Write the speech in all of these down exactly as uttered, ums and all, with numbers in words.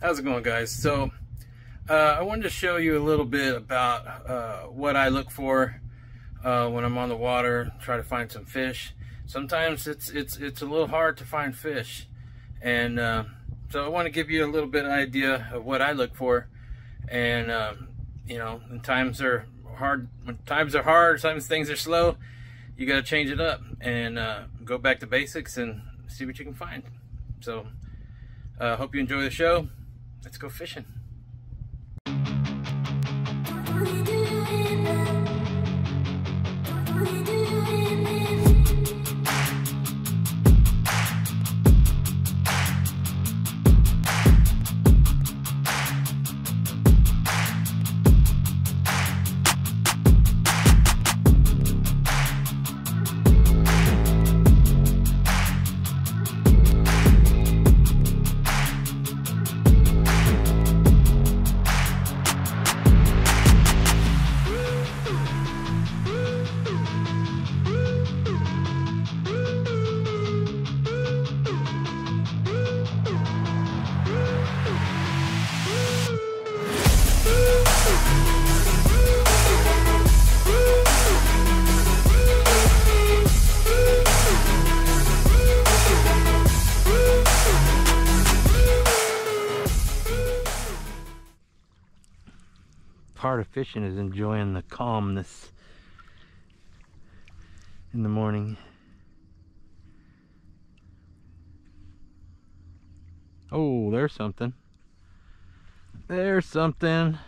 How's it going, guys? So uh, I wanted to show you a little bit about uh, what I look for uh, when I'm on the water, try to find some fish. Sometimes it's it's it's a little hard to find fish, and uh, so I want to give you a little bit of idea of what I look for. And uh, you know, when times are hard, when times are hard, sometimes things are slow. You got to change it up and uh, go back to basics and see what you can find. So uh, hope you enjoy the show. Let's go fishing. Part of fishing is enjoying the calmness in the morning. Oh, there's something. There's something.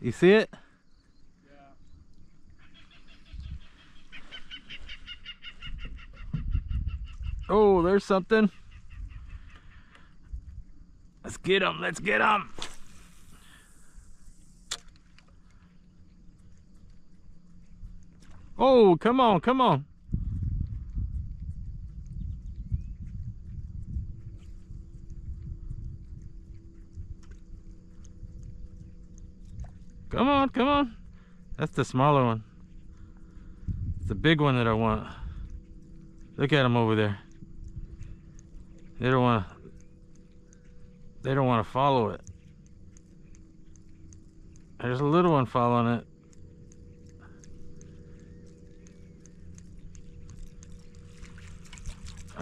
You see it? Yeah. Oh, there's something. Let's get him. Let's get him. Oh, come on, come on. Come on, come on. That's the smaller one. It's the big one that I want. Look at them over there. They don't want to, they don't want to follow it. There's a little one following it.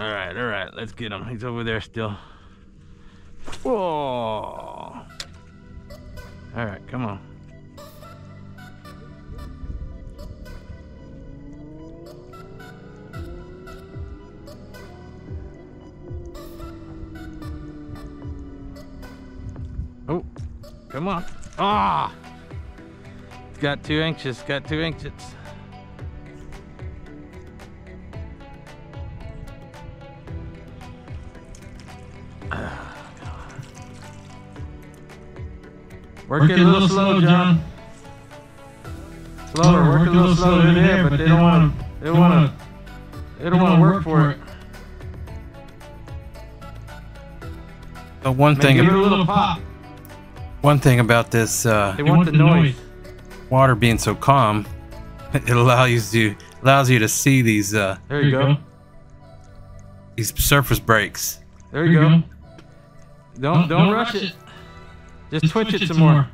All right, all right, let's get him. He's over there still. Whoa. All right, come on. Oh, come on. Ah! It's got too anxious, got too anxious. Work, work it a little, little slow, John. John. Slower, work, work it a little slow in there, but they don't want to, they don't want to, they don't want to work for it. The one thing, give it a little pop. One thing about this, uh, they want the noise. Water being so calm, it allows you to allows you to see these. Uh, there you go. These surface breaks. There you go. Don't don't rush it. Just, just twitch, twitch it, it some more. more.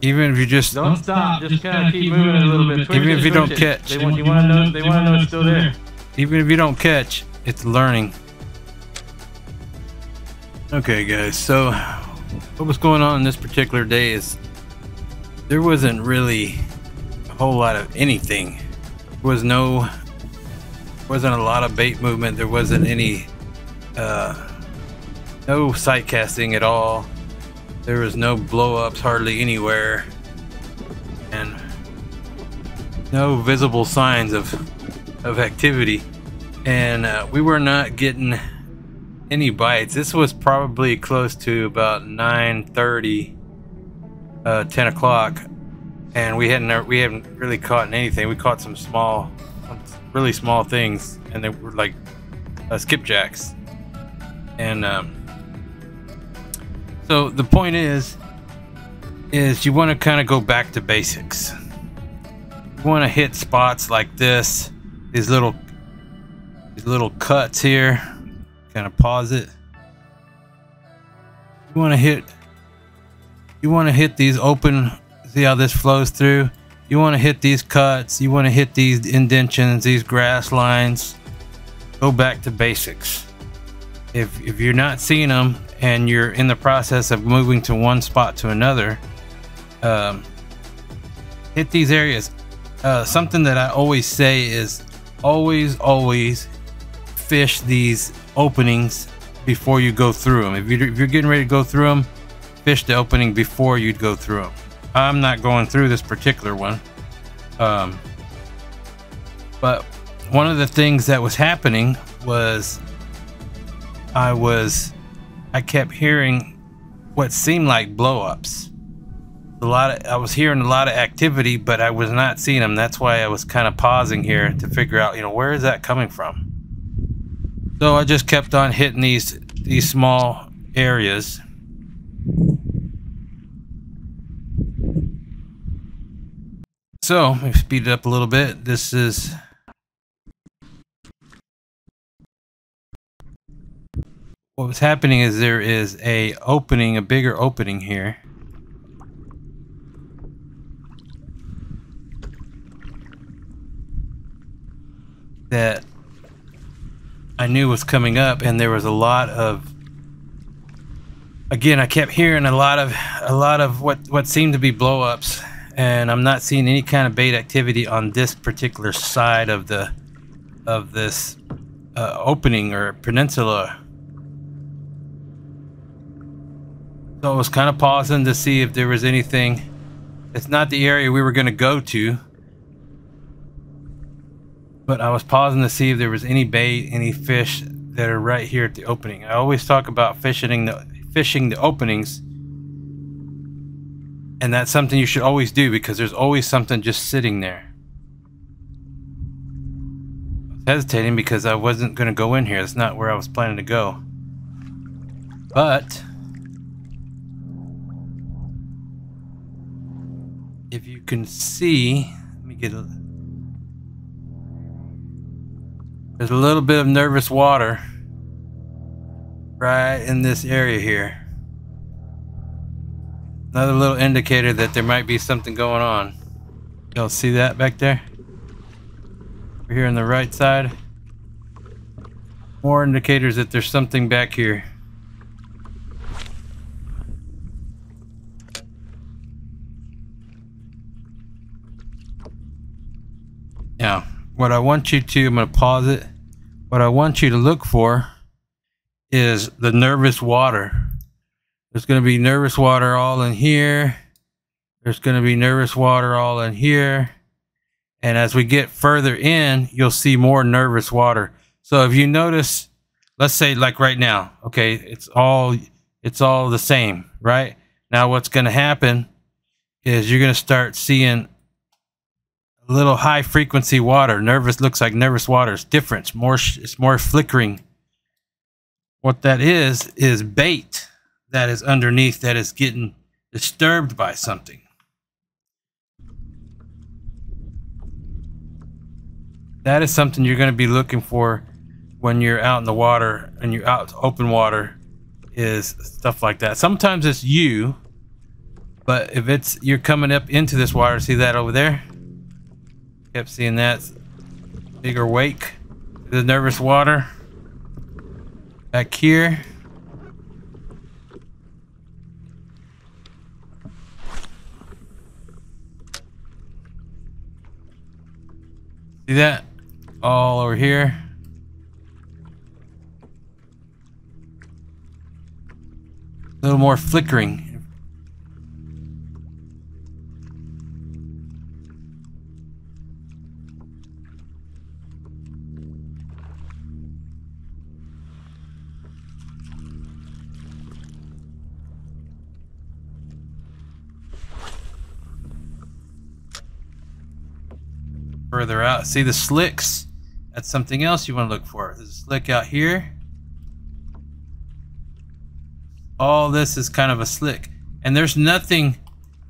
Even if you just don't, don't stop, just, just kind of keep moving, moving a little bit. Twitch even if you don't it. catch, they want you want to know. They want to know it's still there. Even if you don't catch, it's learning. Okay, guys. So, what was going on this particular day is there wasn't really a whole lot of anything. There was no, wasn't a lot of bait movement. There wasn't any. Uh, No sight casting at all. There was no blow-ups hardly anywhere, and no visible signs of of activity. And uh, we were not getting any bites. This was probably close to about nine thirty, uh, ten o'clock, and we hadn't we haven't really caught anything. We caught some small, really small things, and they were like uh, skipjacks, and. Um, So the point is, is you want to kind of go back to basics. You want to hit spots like this, these little, these little cuts here, kind of pause it. You want to hit, you want to hit these open, see how this flows through. You want to hit these cuts, you want to hit these indentions, these grass lines. Go back to basics. If, if you're not seeing them and you're in the process of moving to one spot to another, um, hit these areas. Uh, something that I always say is always, always fish these openings before you go through them. If you're, if you're getting ready to go through them, fish the opening before you'd go through them. I'm not going through this particular one. Um, but one of the things that was happening was I was, I kept hearing what seemed like blow-ups. A lot of, I was hearing a lot of activity, but I was not seeing them. That's why I was kind of pausing here to figure out, you know, where is that coming from? So I just kept on hitting these, these small areas. So let me speed it up a little bit. This is, what was happening is there is a opening, a bigger opening here. That I knew was coming up, and there was a lot of, again, I kept hearing a lot of a lot of what what seemed to be blow-ups, and I'm not seeing any kind of bait activity on this particular side of the of this uh, opening or peninsula. So I was kind of pausing to see if there was anything. It's not the area we were going to go to, but I was pausing to see if there was any bait, any fish that are right here at the opening. I always talk about fishing the, fishing the openings, and that's something you should always do because there's always something just sitting there. I was hesitating because I wasn't going to go in here. That's not where I was planning to go. But if you can see, let me get a... There's a little bit of nervous water right in this area here. Another little indicator that there might be something going on. Y'all see that back there? Over here on the right side. More indicators that there's something back here. Now, what I want you to, I'm going to pause it. What I want you to look for is the nervous water. There's going to be nervous water all in here. There's going to be nervous water all in here. And as we get further in, you'll see more nervous water. So if you notice, let's say like right now, okay, it's all, it's all the same, right? Now what's going to happen is you're going to start seeing little high frequency water. Nervous looks like nervous water. It's different. It's more, it's more flickering. What that is, is bait that is underneath that is getting disturbed by something. That is something you're going to be looking for when you're out in the water and you're out to open water, is stuff like that. Sometimes it's you, but if it's, you're coming up into this water, see that over there? Kept seeing that bigger wake, the nervous water back here. See that all over here. A little more flickering. Further out, see the slicks? That's something else you want to look for. There's a slick out here. All this is kind of a slick, and there's nothing,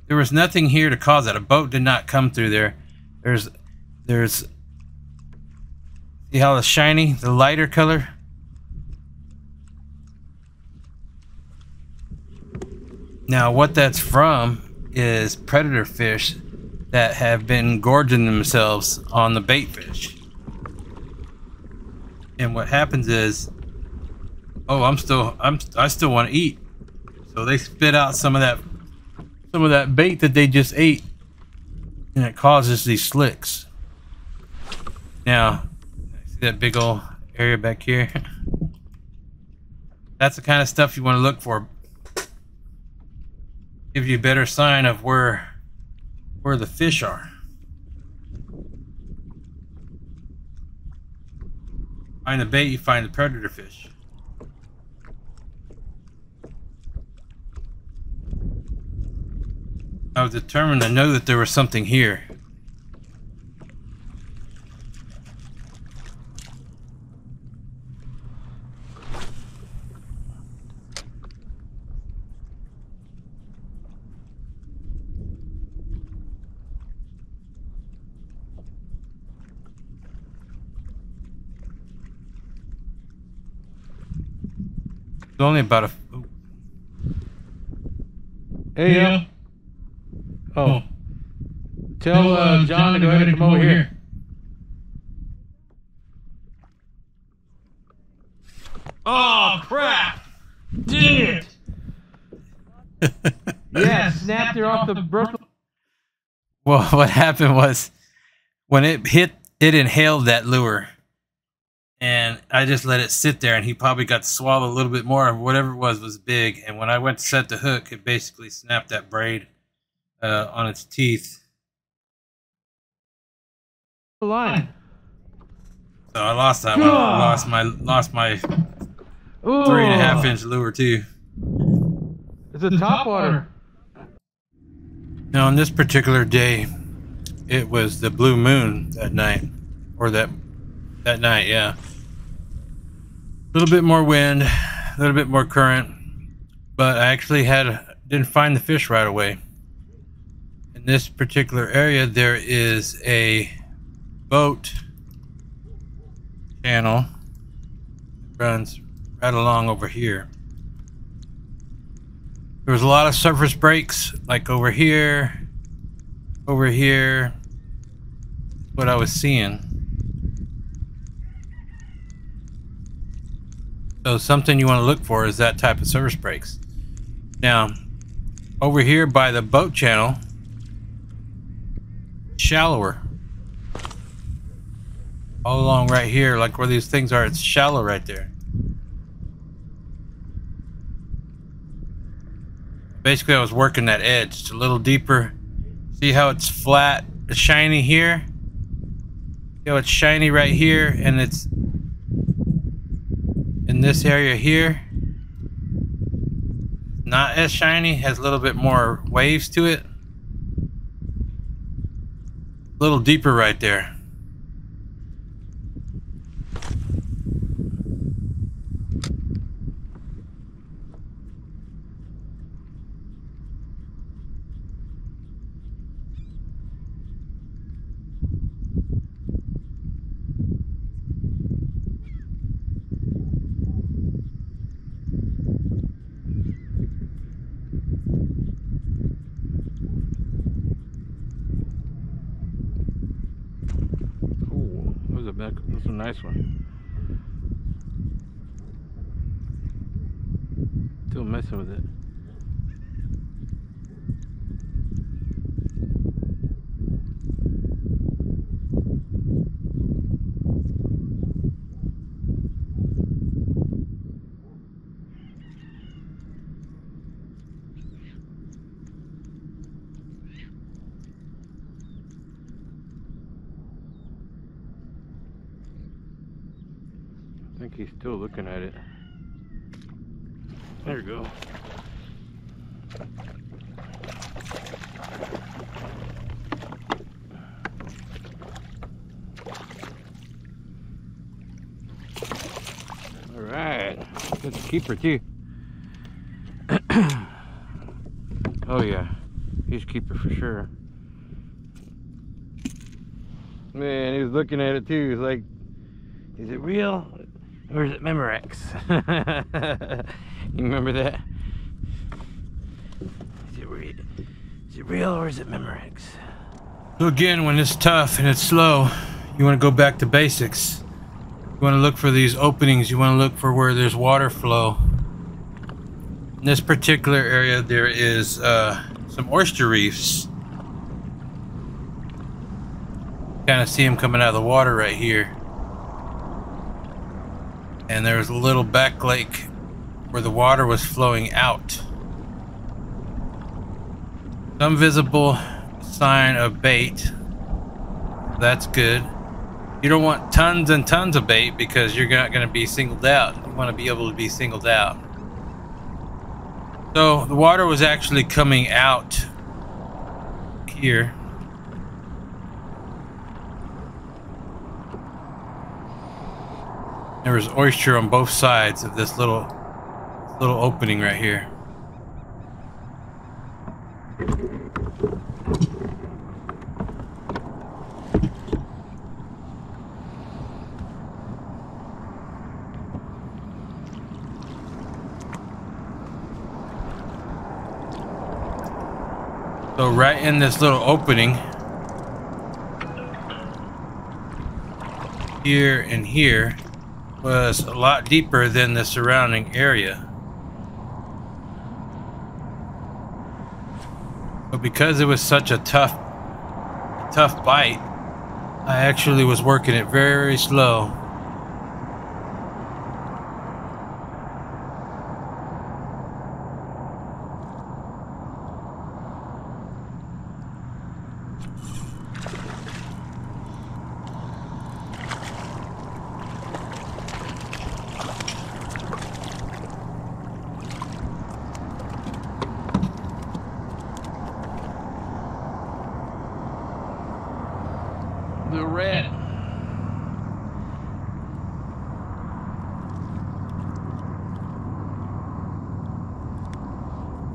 there was nothing here to cause that. A boat did not come through there. There's, there's, see how the shiny, the lighter color? Now what that's from is predator fish that have been gorging themselves on the bait fish. And what happens is, oh, I'm still, I'm, I still want to eat. So they spit out some of that, some of that bait that they just ate, and it causes these slicks. Now, see that big old area back here? That's the kind of stuff you want to look for. Gives you a better sign of where where the fish are. Find the bait, you find the predator fish. I was determined to know that there was something here. It's only about a. Oh. Hey, yeah. Yo. Oh. Tell no, uh, John, John to go ahead and come over here. here. Oh, crap! Did it! Yeah, snapped her off the Brooklyn. Well, what happened was when it hit, it inhaled that lure. And I just let it sit there, and he probably got to swallow a little bit more. Whatever it was was big, and when I went to set the hook, it basically snapped that braid uh, on its teeth. The line. So I lost that one. I lost my lost my Ooh. three and a half inch lure too. It's a topwater. Now on this particular day, it was the blue moon that night, or that. That night, yeah. A little bit more wind, a little bit more current, but I actually had didn't find the fish right away. In this particular area, there is a boat channel that runs right along over here. There was a lot of surface breaks, like over here, over here. That's what I was seeing. So something you want to look for is that type of surface breaks. Now, over here by the boat channel, shallower. All along right here, like where these things are, it's shallow right there. Basically, I was working that edge. It's a little deeper. See how it's flat, it's shiny here? See how it's shiny right here, and it's in this area here, not as shiny, has a little bit more waves to it. A little deeper right there. That's a nice one. Still messing with it. I think he's still looking at it. There you go. All right, good keeper too. Oh yeah, he's keeper for sure. Man, he was looking at it too. He's like, is it real? Or is it Memorex? You remember that? read. Is it real or is it Memorex? So again, when it's tough and it's slow, you want to go back to basics. You want to look for these openings. You want to look for where there's water flow. In this particular area, there is uh, some oyster reefs. Kind of see them coming out of the water right here. And there was a little back lake where the water was flowing out. Some visible sign of bait. That's good. You don't want tons and tons of bait because you're not going to be singled out. You want to be able to be singled out. So the water was actually coming out here. There was oyster on both sides of this little little opening right here. So right in this little opening here and here was a lot deeper than the surrounding area. But because it was such a tough tough bite, I actually was working it very slow.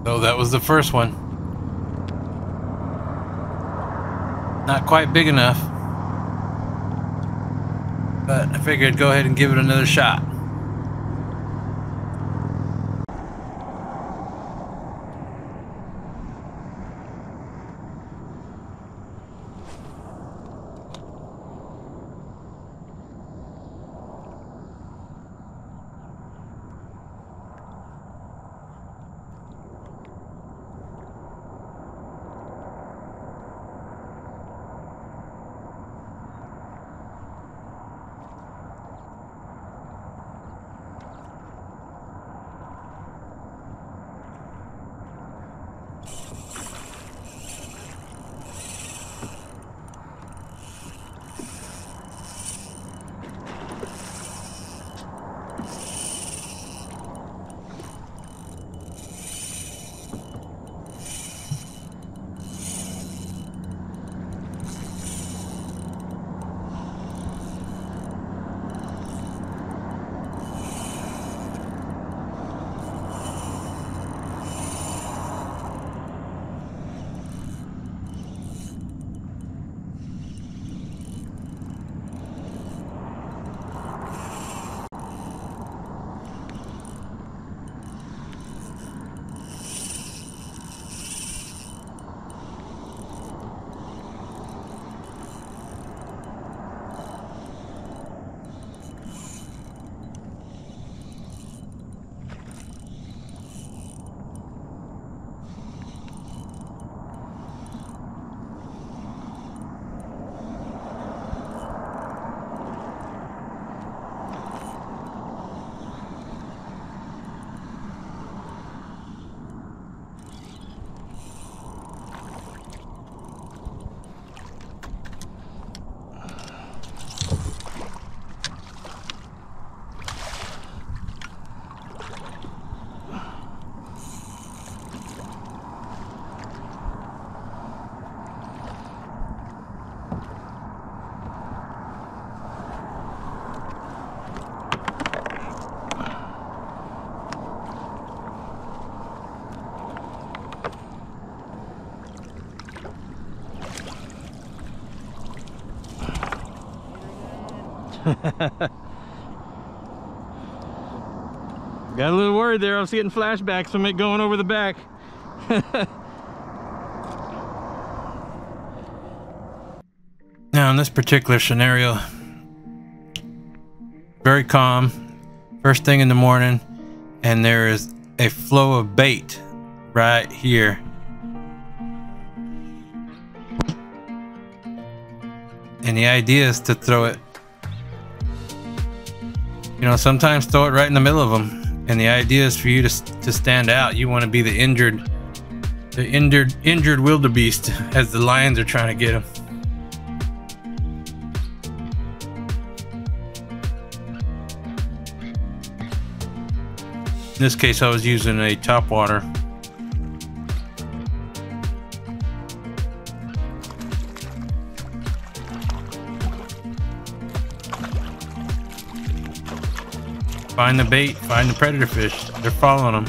So that was the first one. Not quite big enough, but I figured I'd go ahead and give it another shot. Got a little worried there. I was getting flashbacks from it going over the back. Now in this particular scenario, very calm, first thing in the morning, and there is a flow of bait right here. And the idea is to throw it, you know, sometimes throw it right in the middle of them. And the idea is for you to, to stand out. You want to be the injured, the injured, injured wildebeest as the lions are trying to get them. In this case, I was using a topwater. Find the bait, find the predator fish. They're following them.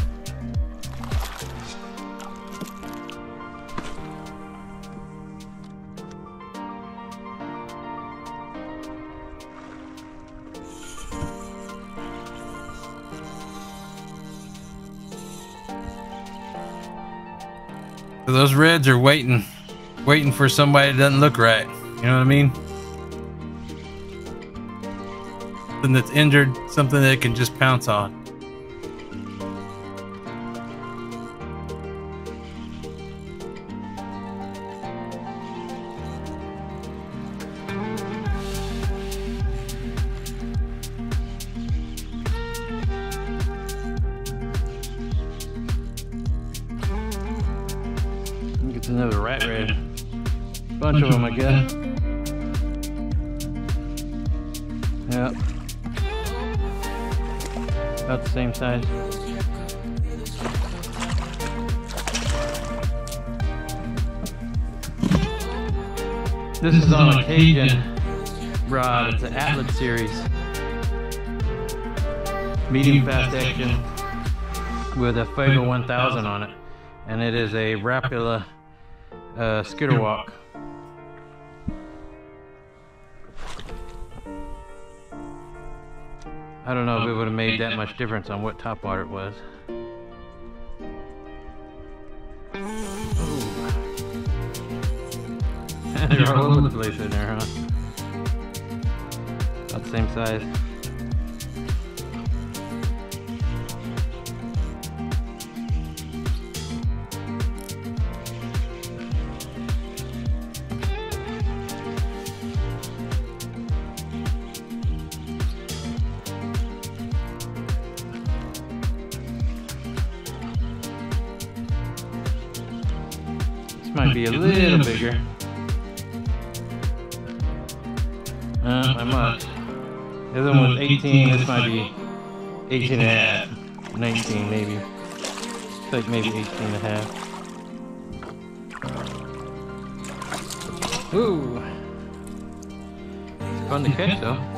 So those reds are waiting, waiting for somebody that doesn't look right. You know what I mean? Something that's injured, something that it can just pounce on. Another rat red. Bunch, Bunch of them, I guess. Yeah. About the same size. This, this is, is on a Cajun, Cajun rod. It's an Atled Series. Medium fast action with a Fiber one thousand on it. And it is a Rapala Uh, Skitterwalk. I don't know if it would have made that much difference on what topwater it was. They're all over the place in there, huh? About the same size. Might be a little bigger. Uh, I must. This one was eighteen, this might be eighteen and a half. nineteen maybe. It's like maybe eighteen and a half. Ooh. It's fun to catch though.